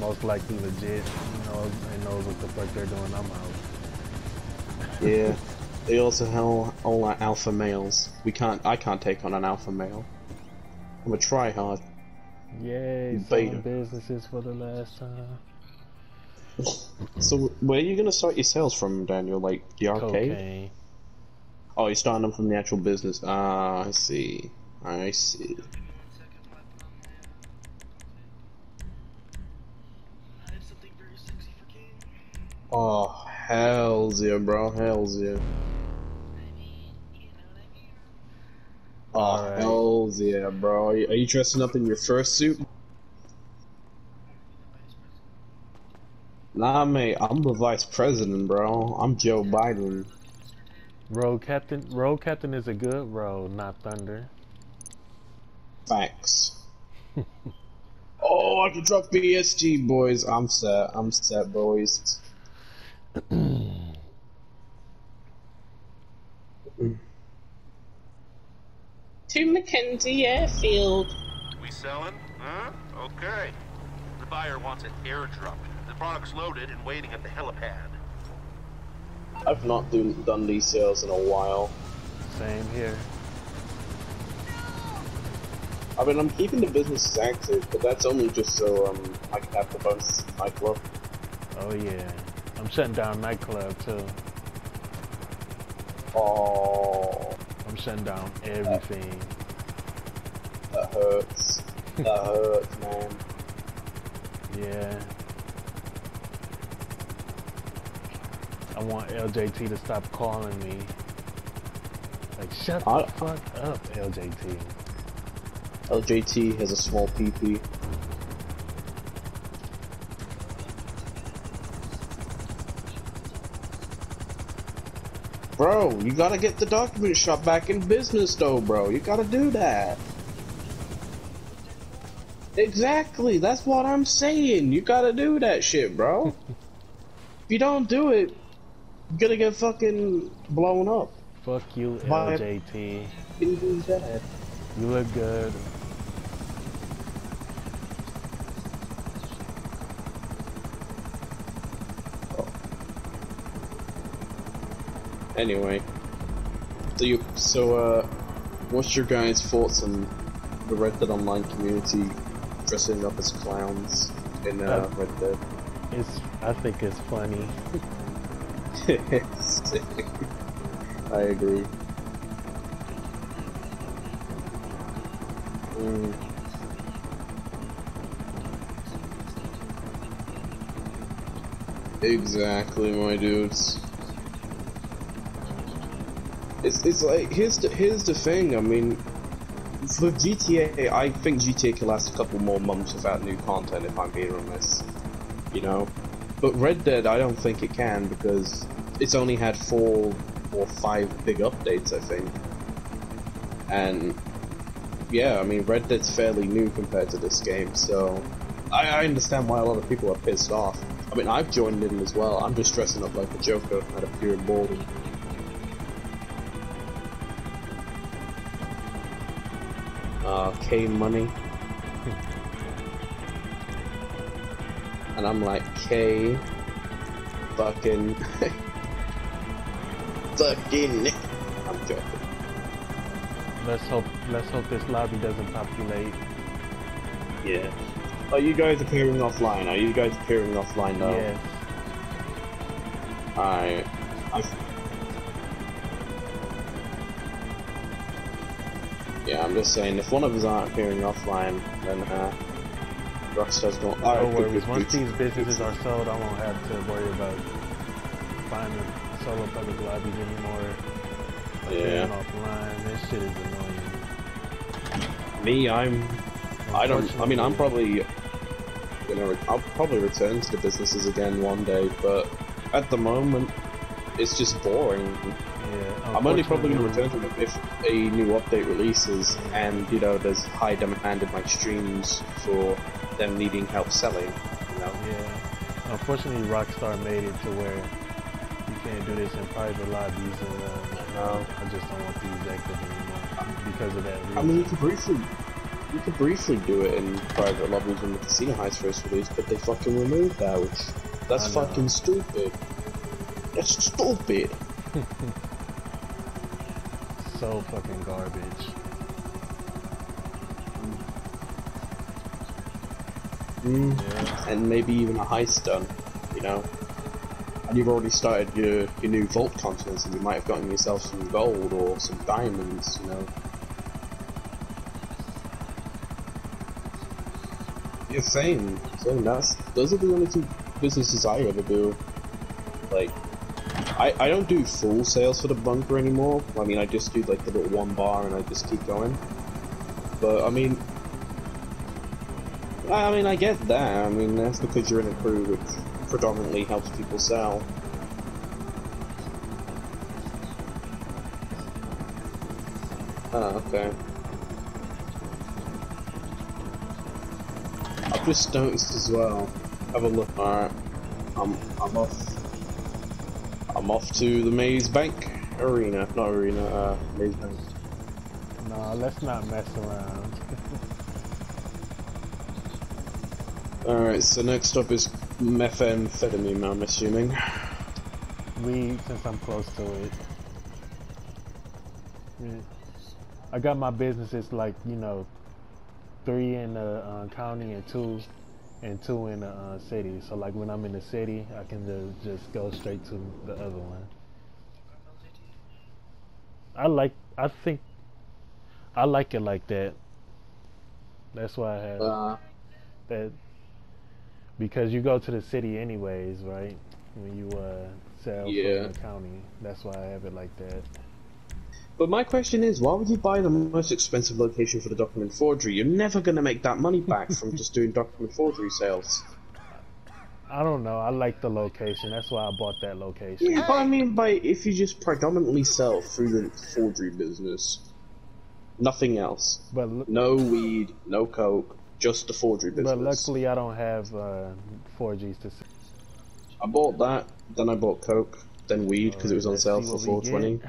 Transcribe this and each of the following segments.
most likely legit, you know, and knows what the fuck they're doing. I'm out. Yeah, they also have all alpha males. I can't take on an alpha male. I'm a tryhard. Yay, selling businesses for the last time. So where are you gonna start your sales from, Daniel? Like the arcade? Cocaine. Oh, you're starting them from the actual business. Ah, I see. I see. Oh, hells yeah, bro. Hells yeah. Oh, hells yeah, bro. Are you dressing up in your fursuit? Nah, mate. I'm the vice president, bro. I'm Joe Biden. Road captain is a good road, not thunder. Facts. Oh, I can drop BSG, boys. I'm set, boys. To Mackenzie Airfield. We selling? Huh? Okay. The buyer wants an airdrop. The product's loaded and waiting at the helipad. I've not done these sales in a while. Same here. I mean, I'm keeping the businesses active, but that's only just so I can have the bonus nightclub. Oh yeah. I'm shutting down nightclub too. Oh. I'm shutting down everything. That hurts. That hurts, man. Yeah. I want LJT to stop calling me. Like, shut the fuck up, LJT. LJT has a small PP. Bro, you gotta get the document shop back in business, though, bro. You gotta do that. Exactly, that's what I'm saying. You gotta do that shit, bro. If you don't do it, you're gonna get fucking blown up. Fuck you, LJT. You look good. Oh. Anyway, what's your guys' thoughts on the Red Dead Online community dressing up as clowns in Red Dead? I think it's funny. I agree. Mm. Exactly, my dudes. It's like here's the thing. I mean, for GTA, I think GTA can last a couple more months without new content, if I'm being honest. You know. But Red Dead, I don't think it can, because it's only had 4 or 5 big updates, I think. And yeah, I mean, Red Dead's fairly new compared to this game, so I understand why a lot of people are pissed off. I mean, I've joined in as well. I'm just dressing up like a Joker out of pure boredom. K-Money. And I'm like, K fucking fucking Nick. I'm joking. Let's hope this lobby doesn't populate. Yeah. Are you guys appearing offline? Are you guys appearing offline now? Yes. Yeah, I'm just saying, if one of us aren't appearing offline, then Rockstar's going. No worries. Once these businesses are sold, I won't have to worry about finding solo public lobbies anymore. Yeah. Offline, this shit is annoying. Me, I'm probably, you know, I'll probably return to the businesses again one day, but at the moment, it's just boring. Yeah, I'm only probably going to return to them if a new update releases, and you know, there's high demand in my streams for them needing help selling, you know? Yeah. Unfortunately, Rockstar made it to where you can't do this in private lobbies, and I just don't want these active anymore because of that reason. I mean, you can briefly, You could briefly do it in private lobbies and the casino heist first release, but they fucking removed that. That's fucking stupid. That's stupid. So fucking garbage. Yeah. And maybe even a heist done, you know? And you've already started your new vault continents, and you might have gotten yourself some gold or some diamonds, you know? Yeah, same. Those are the only two businesses I ever do. Like, I don't do full sales for the bunker anymore. I mean, I just do like the little one bar and I just keep going. But I mean, I get that. I mean, that's because you're in a crew which predominantly helps people sell. Oh, okay. I've just noticed as well. Have a look. Alright. I'm off to the Maze Bank arena. Not arena, Maze Bank. Nah, let's not mess around. Alright, so next up is methamphetamine, I'm assuming. Weed, since I'm close to it. Yeah. I got my businesses like, you know, 3 in the county and 2 in the city. So like when I'm in the city, I can just go straight to the other one. I think I like it like that. That's why I have that. Because you go to the city anyways, right? When you sell from the county. That's why I have it like that. But my question is, why would you buy the most expensive location for the document forgery? You're never going to make that money back from just doing document forgery sales. I don't know. I like the location. That's why I bought that location. Yeah, but I mean, if you just predominantly sell through the forgery business, nothing else. But no weed, no coke, just the forgery business. But luckily, I don't have forgeries to sell. I bought that, then I bought coke, then weed because it was on sale for 420.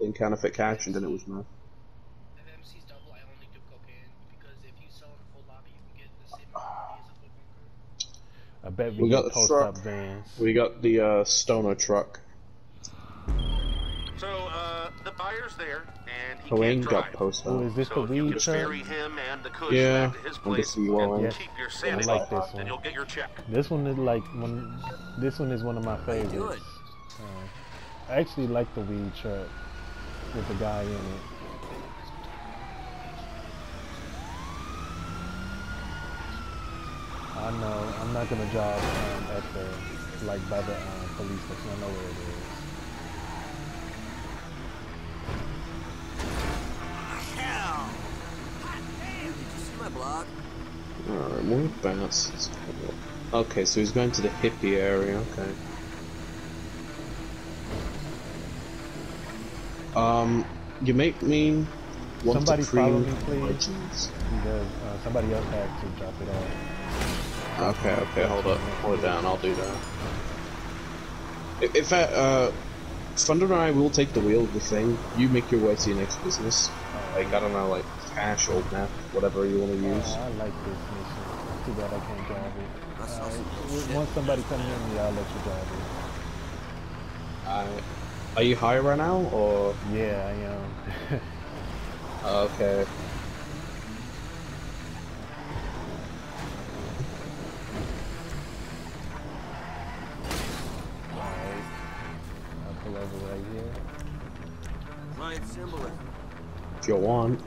Then counterfeit cash, and then it was meth. MMC's double, I only do cocaine because if you sell in a full lobby, you can get the same amount as a I bet we got the truck. We got the stoner truck. So the buyer's there, and he ain't got post up. Is this so the weed truck? Yeah, I guess you are. Yeah. I like this one. You'll get your check. This one is like this one is one of my favorites. I actually like the weed truck. With the guy in it. I know, I'm not gonna drive at the, like by the police station, I know where it is. Hell! God damn, did you see my blog? Alright, more bounces. Okay, so he's going to the hippie area, okay. You make me want somebody to cream my jeans. Somebody else had to drop it off. Okay, hold up. Hold it down, I'll do that. In fact, Thunder and I will take the wheel of the thing. You make your way to your next business. Like, I don't know, like, cash or map, whatever you want to use. I like this mission. It's too bad I can't drive it. Once somebody comes near me, I'll let you drive it. Are you high right now, or...? Yeah, I am. Okay. Alright. I'll pull over right here. Ryan Symbolism. If you want.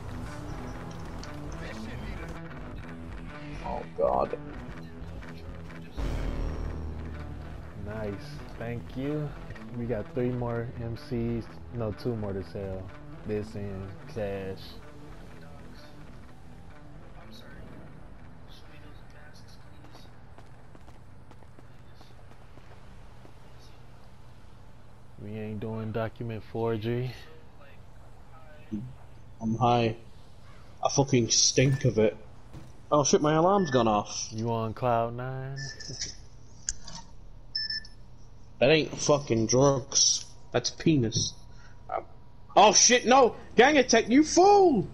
Oh, God. Nice. Thank you. We got 3 more MCs, no 2 more to sell. This and cash. I'm sorry. Show me those masks, please. We ain't doing document forgery. I'm high. I fucking stink of it. Oh shit, my alarm's gone off. You on cloud 9? That ain't fucking drugs. That's penis. Oh shit, no! Gang attack, you fool!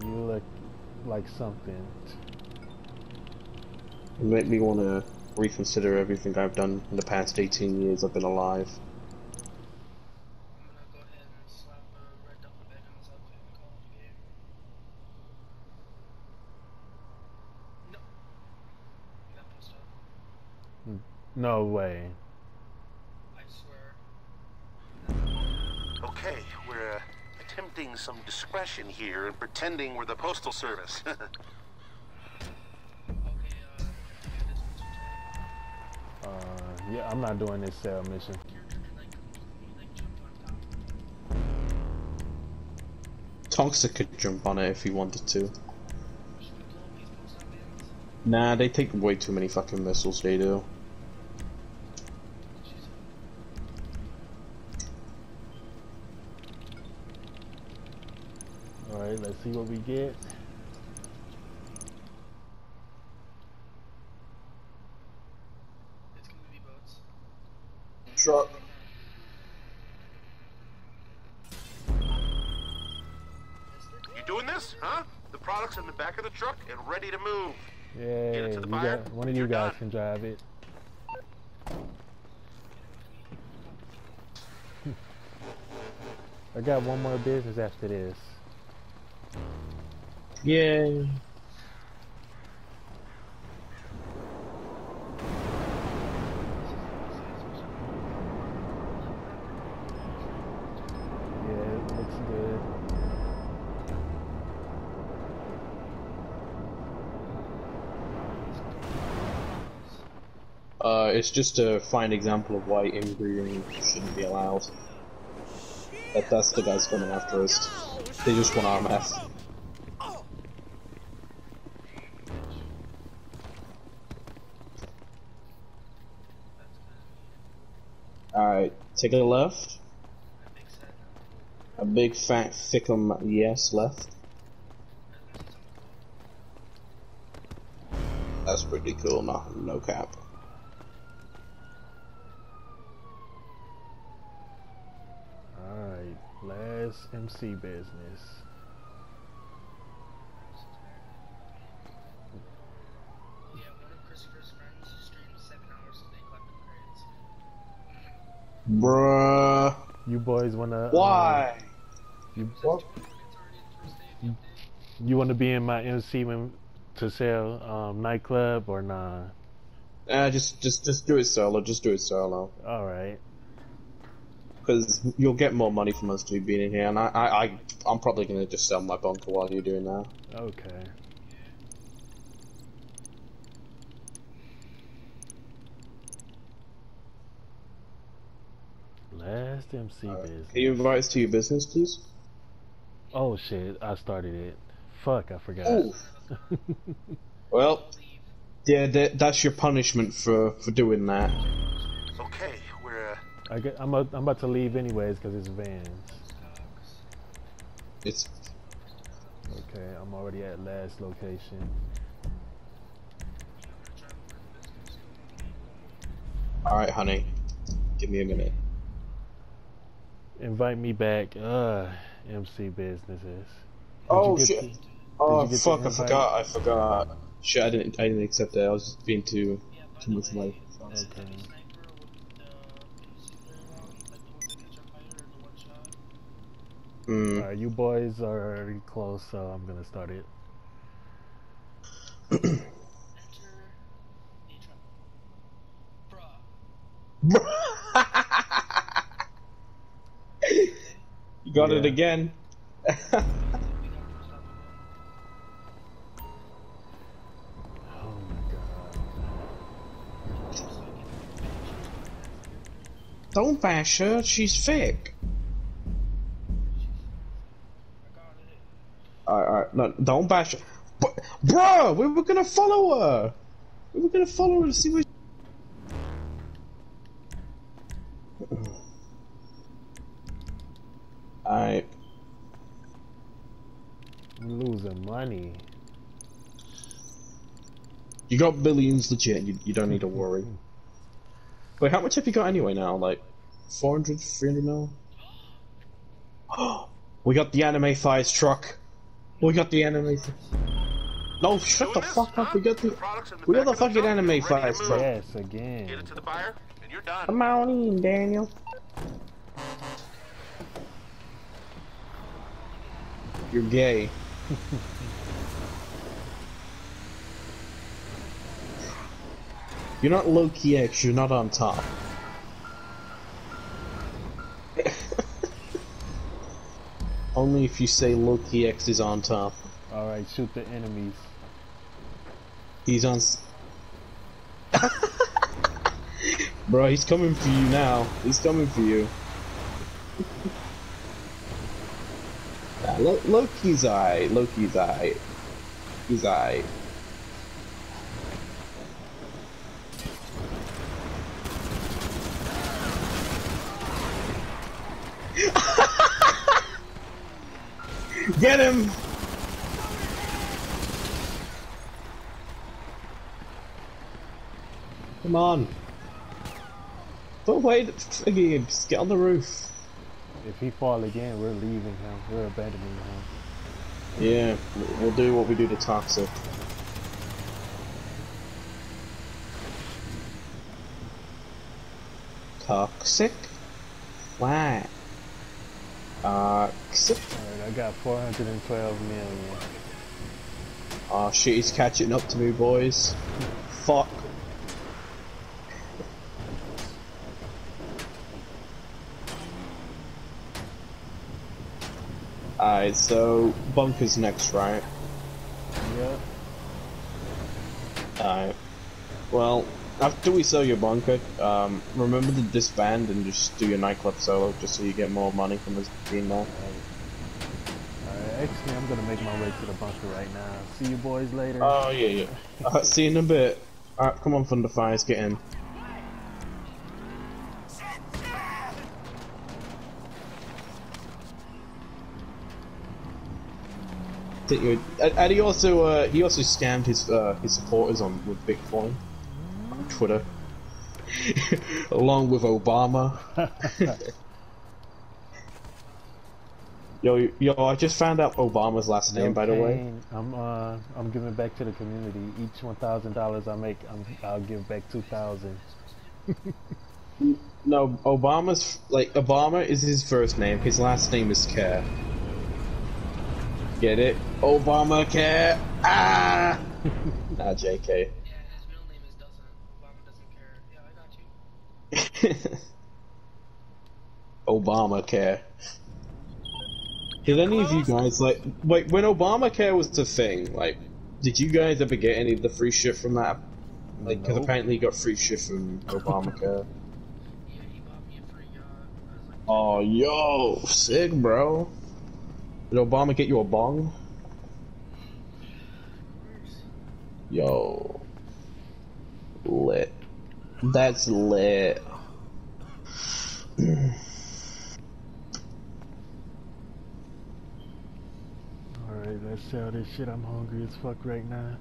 You look looked like something. It made me want to reconsider everything I've done in the past 18 years I've been alive. No way. I swear. Okay, we're attempting some discretion here and pretending we're the postal service. Okay, yeah, I'm not doing this sale mission. Tonks could jump on it if he wanted to. Nah, they take way too many fucking missiles, they do. Alright, let's see what we get. It's gonna be boats. Truck. You doing this, huh? The product's in the back of the truck and ready to move. Yeah. Get it to the buyer. One of you guys can drive it. I got one more business after this. Yay. It's just a fine example of why inbreeding shouldn't be allowed. That's the guys coming after us. They just want our mess. Alright, take a left. A big fat thickum yes left. That's pretty cool, no cap. Last MC business. Yeah, one of Christopher's friends streamed 7 hours a day clapping crates. Bruh. You boys wanna. Why? You wanna be in my MC when to sell nightclub or nah? Just do it solo. Just do it solo. All right. Because you'll get more money from us two being in here, and I'm probably going to just sell my bunker while you're doing that. Okay. Last MC business. Can you invite us to your business, please? Oh shit, I started it. Fuck, I forgot. Well, yeah, that's your punishment for doing that. Okay. I'm about to leave anyways because it's vans. It's okay. I'm already at last location. All right, honey, give me a minute. Invite me back. MC businesses. Oh shit! Oh fuck! I forgot. I forgot. Shit! I didn't accept that. I was just being too much like. Okay. Mm. You boys are already close, so I'm gonna start it. Enter Bruh. You got it again. Oh my god. Don't bash her, she's thick. Alright, no, don't bash her. But, bro, we were gonna follow her! We were gonna follow her to see where she... Alright. We're losing money. You got billions legit, you don't need to worry. Wait, how much have you got anyway now? Like, 400, 300 mil? We got the anime size truck! We got the anime. No, shut the fuck up. We got the fucking anime files. Yes, again. Get it to the buyer, and you're done. Come on in, Daniel. You're gay. You're not low-key X, you're not on top. Only if you say low-key X is on top. Alright, shoot the enemies. He's on... Bro, he's coming for you now. He's coming for you. Nah, Loki's alright. Loki's alright. He's alright. Get him! Come on. Don't wait again, just get on the roof. If he falls again, we're leaving him. We're abandoning him. Yeah, we'll do what we do to Toxic. Toxic? Why? Toxic? Alright, I got 412 million. Aw, shit, he's catching up to me, boys. Fuck. Alright, so Bunker's next, right? Yep. Alright. Well, after we sell your bunker, remember to disband and just do your nightclub solo, just so you get more money from this team now. Alright, actually, I'm gonna make my way to the bunker right now. See you boys later. Oh, yeah, yeah. See you in a bit. Alright, come on, Thunderfires, get in. And he also scammed his supporters on with Bitcoin on Twitter, along with Obama. yo, I just found out Obama's last name. By the way, I'm giving back to the community. Each $1,000 I make, I'll give back 2,000. No, Obama is his first name. His last name is Kerr. Get it? Obamacare! Ah! Nah, JK. Yeah, his middle name is Doesn't. Obama doesn't care. Yeah, I got you. Obamacare. Did any of you guys, like, when Obamacare was the thing, like, did you guys ever get any of the free shit from that? Like, because apparently you got free shit from Obamacare. Yeah, he bought me a free yacht. Oh, yo! Sick, bro. Did Obama get you a bong? Yo. Lit. That's lit. Alright, let's sell this shit. I'm hungry as fuck right now.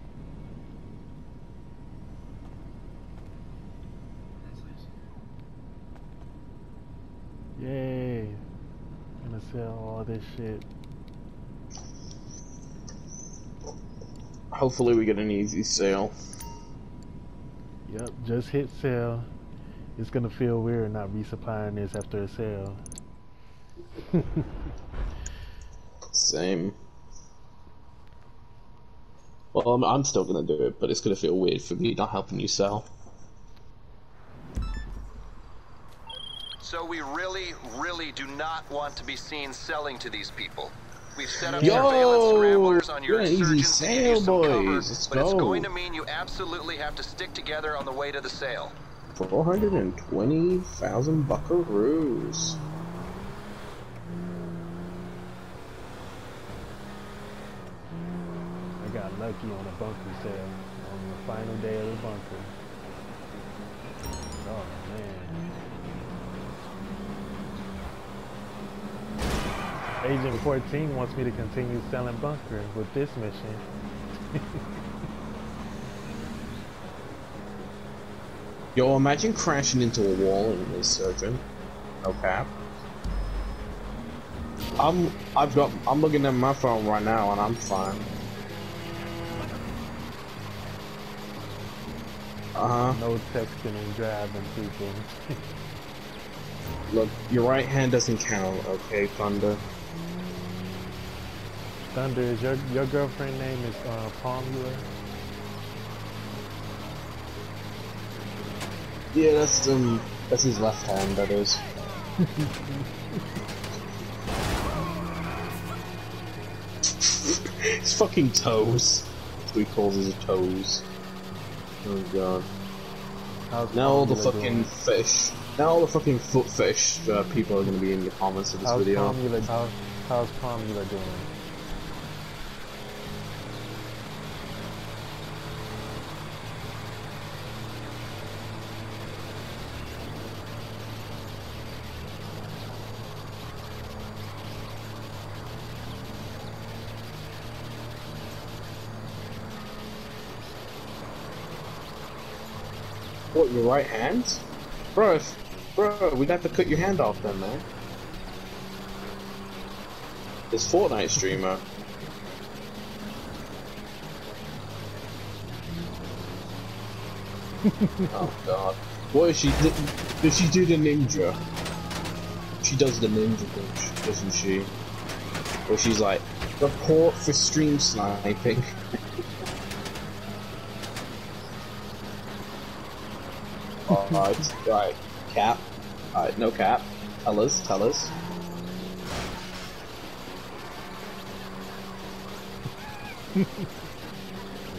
Yay. Gonna sell all this shit. Hopefully we get an easy sale. Yep, just hit sale. It's gonna feel weird not resupplying this after a sale. Same. Well, I'm still gonna do it, but it's gonna feel weird for me not helping you sell. So we really do not want to be seen selling to these people. We've set up surveillance ramblers on your insurgents to give you some cover, but it's going to mean you absolutely have to stick together on the way to the sale. 420,000 buckaroos. I got lucky on a bunker sale on the final day of the bunker. Oh man. Agent 14 wants me to continue selling bunker with this mission. Yo, imagine crashing into a wall in this surgeon. Okay. I'm looking at my phone right now and I'm fine. No texting and driving, people. Look, your right hand doesn't count, okay, Thunder? Thunder, is your girlfriend name is Palmer? Yeah, that's his left hand, that is. His fucking toes. That's what he calls his toes. Oh god. Now all the fucking fish. Now all the fucking foot fish people are gonna be in the comments of this video. How's Palmula doing? What, your right hand? Bro, we'd have to cut your hand off then, man. This Fortnite streamer. Oh god. What is she? Did she do the ninja? She does the ninja thing, doesn't she? Or she's like, report for stream sniping. Alright, cap. Alright, no cap. Tell us.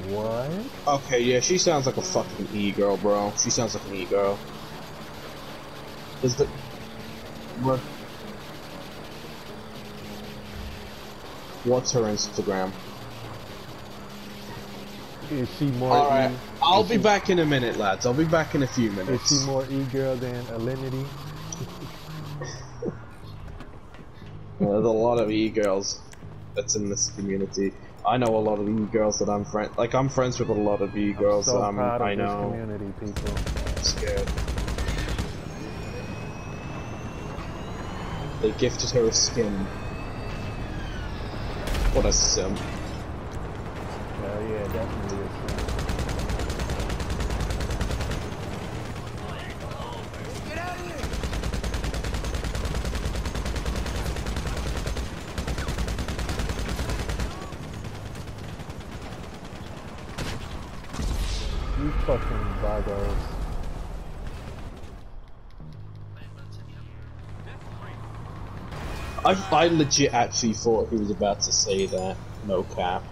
What? Okay, yeah, she sounds like a fucking e-girl, bro. She sounds like an e-girl. Is the... What? What's her Instagram? Is she more? All right, I'll be back in a minute, lads. I'll be back in a few minutes. Is she more e-girl than Alinity? Well, there's a lot of e-girls that's in this community. I know a lot of e-girls that I'm friends. Like I'm friends with a lot of e-girls. So I know. Community people. I'm scared. They gifted her a skin. What a simp. Oh yeah, definitely a thing. Get out of here! You fucking buggers. I legit actually thought he was about to say that. No cap.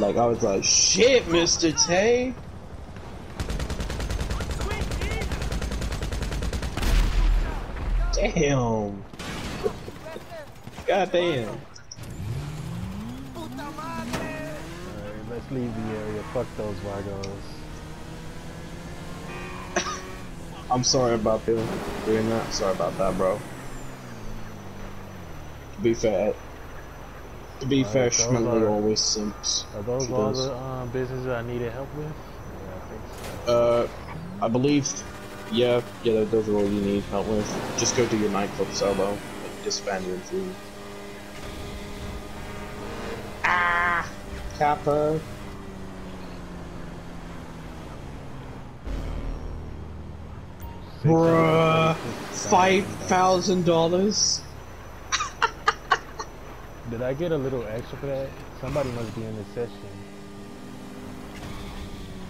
Like I was like, shit, Mr. Tay. Damn. God damn. Alright, let's leave the area. Fuck those waggos. I'm sorry about doing that. Sorry about that, bro. To be fair, Schmendler always simps. Are those all the businesses I needed help with? Yeah, I think so. I believe, yeah, those are all you need help with. Just go to your nightclub solo and disband your team. Ah, Kappa. Bruh, $5,000. Did I get a little extra for that? Somebody must be in this session.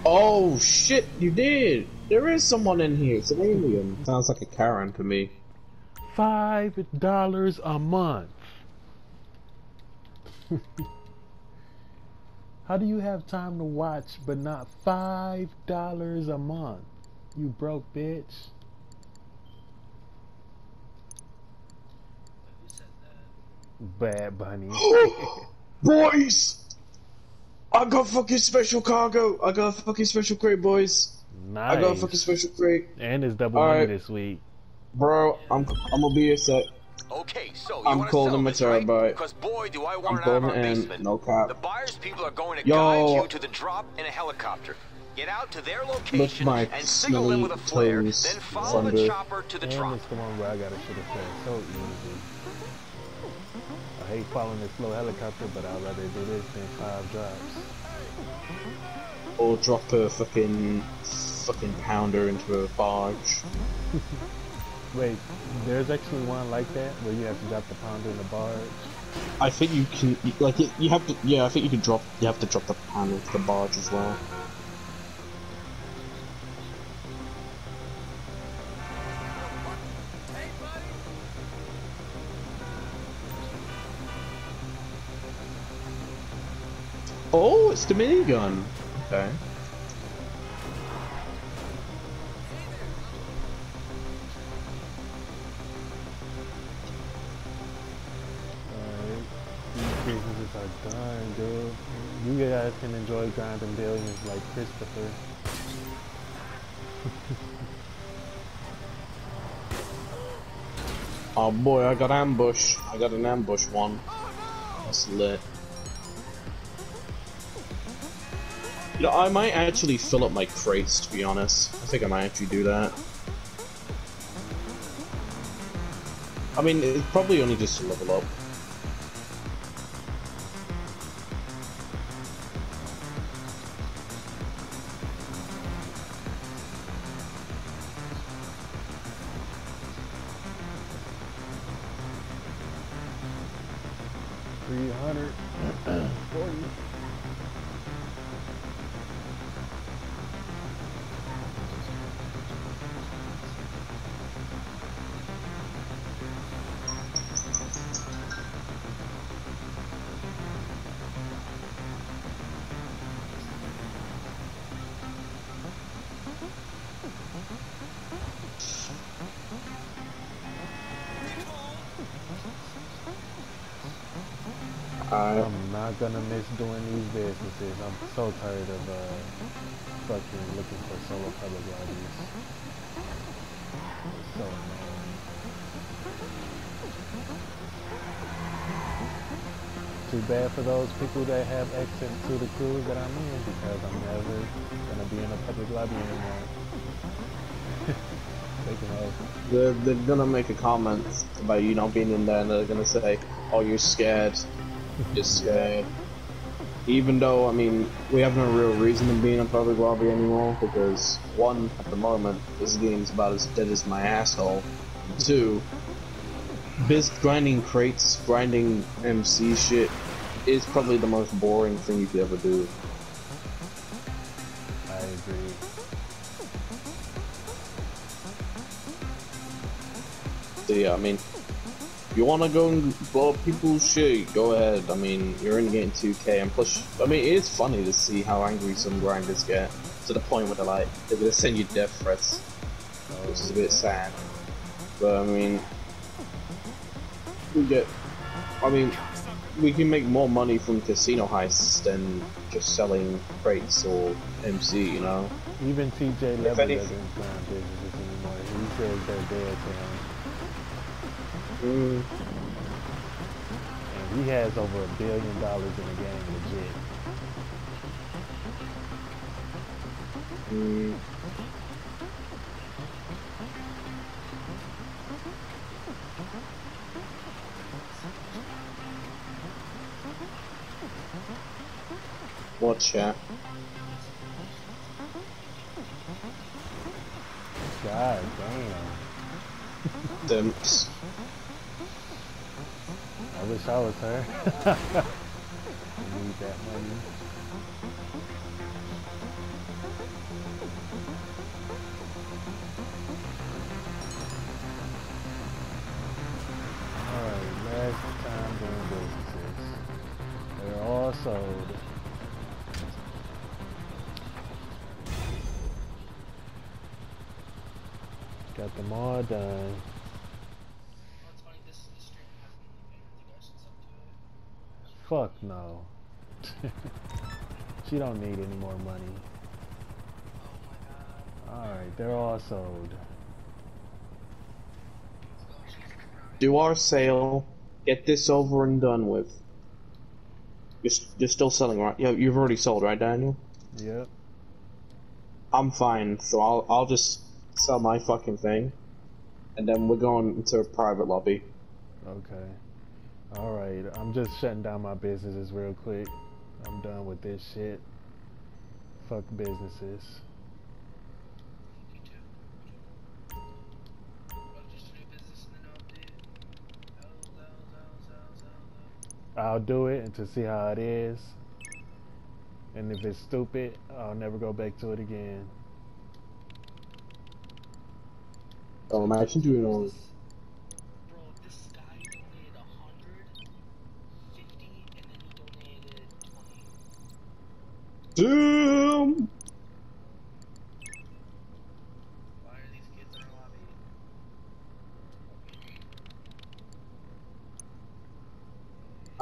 Oh shit, you did! There is someone in here, it's an alien. Sounds like a Karen to me. $5 a month. How do you have time to watch but not $5 a month? You broke bitch. Bad Bunny. Boys! I got fucking special cargo! I got a fucking special crate, boys! Nice. I got a fucking special crate. And it's double money this week. Bro, I'm gonna be a set. Okay, so I'm calling him a terabyte. I'm calling him in, no cap. The buyer's people are going to guide you to the drop in a helicopter. Get out to their location and signal them with a flare, then follow the chopper to the drop. That's the one where I gotta shoot a flare. So easy. I hate following this slow helicopter, but I'd rather do this than 5 drives. Or drop a fucking pounder into a barge. Wait, there's actually one like that where you have to drop the pounder in the barge. I think you can, like, you have to. Yeah, I think you can drop. You have to drop the pounder into the barge as well. Oh, it's the minigun. Okay. Darn, dude. You guys can enjoy grinding billions like Christopher. Oh boy, I got ambush. I got an ambush one. That's lit. You know, I might actually fill up my crates, to be honest. I think I might actually do that. I mean, it's probably only just to level up. I'm not gonna miss doing these businesses. I'm so tired of fucking looking for solo color bodies. It's so annoying. Too bad for those people that have access to the crews that I'm in, because I'm never gonna be in a public lobby anymore. They're gonna make a comment about you not being in there, and they're gonna say, "Oh, you're scared." Just even though, I mean, we have no real reason to be in a public lobby anymore, because one, at the moment, this game's about as dead as my asshole, and two, grinding crates, grinding MC shit is probably the most boring thing you could ever do. I agree. So yeah, I mean, you wanna go and blow up people's shit? Go ahead. I mean, you're in game 2K, and plus, I mean, it is funny to see how angry some grinders get to the point where they're like, they're gonna send you death threats, which is a bit sad. But I mean, we can make more money from casino heists than just selling crates or MC, you know. Even TJ Level doesn't grind businesses anymore. He says they're dead to him. And he has over $1 billion in the game, legit. Watch out. God damn. Dimps. I wish I was her. I need that money. Alright, last time doing businesses. They're all sold. Got them all done. Fuck no. She don't need any more money. Alright, they're all sold. Do our sale. Get this over and done with. You're still selling, right? You've already sold, right, Daniel? Yep. I'm fine, so I'll just sell my fucking thing. And then we're going into a private lobby. Okay. Alright, I'm just shutting down my businesses real quick. I'm done with this shit. Fuck businesses. I'll do it and to see how it is. And if it's stupid, I'll never go back to it again. Oh, I'm actually doing all this. Bro, this guy donated 150 and then he donated 20. Damn! Why are these kids in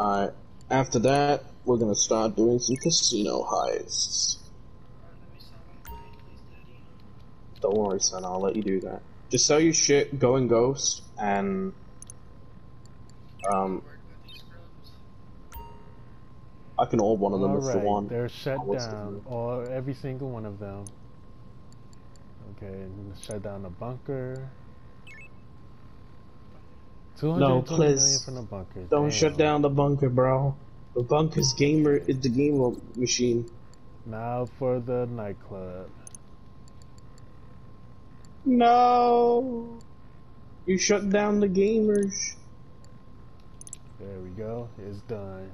our lobby? Alright, after that, we're gonna start doing some casino heists. Don't worry, son, I'll let you do that. Just sell your shit, go in ghost, and I can all one of them if you want. They're shut down, all every single one of them. Okay, and shut down the bunker. 220 million from the bunker. Don't shut down the bunker, bro. The bunker's gamer is the gamer machine. Now for the nightclub. No, you shut down the gamers. There we go. It's done.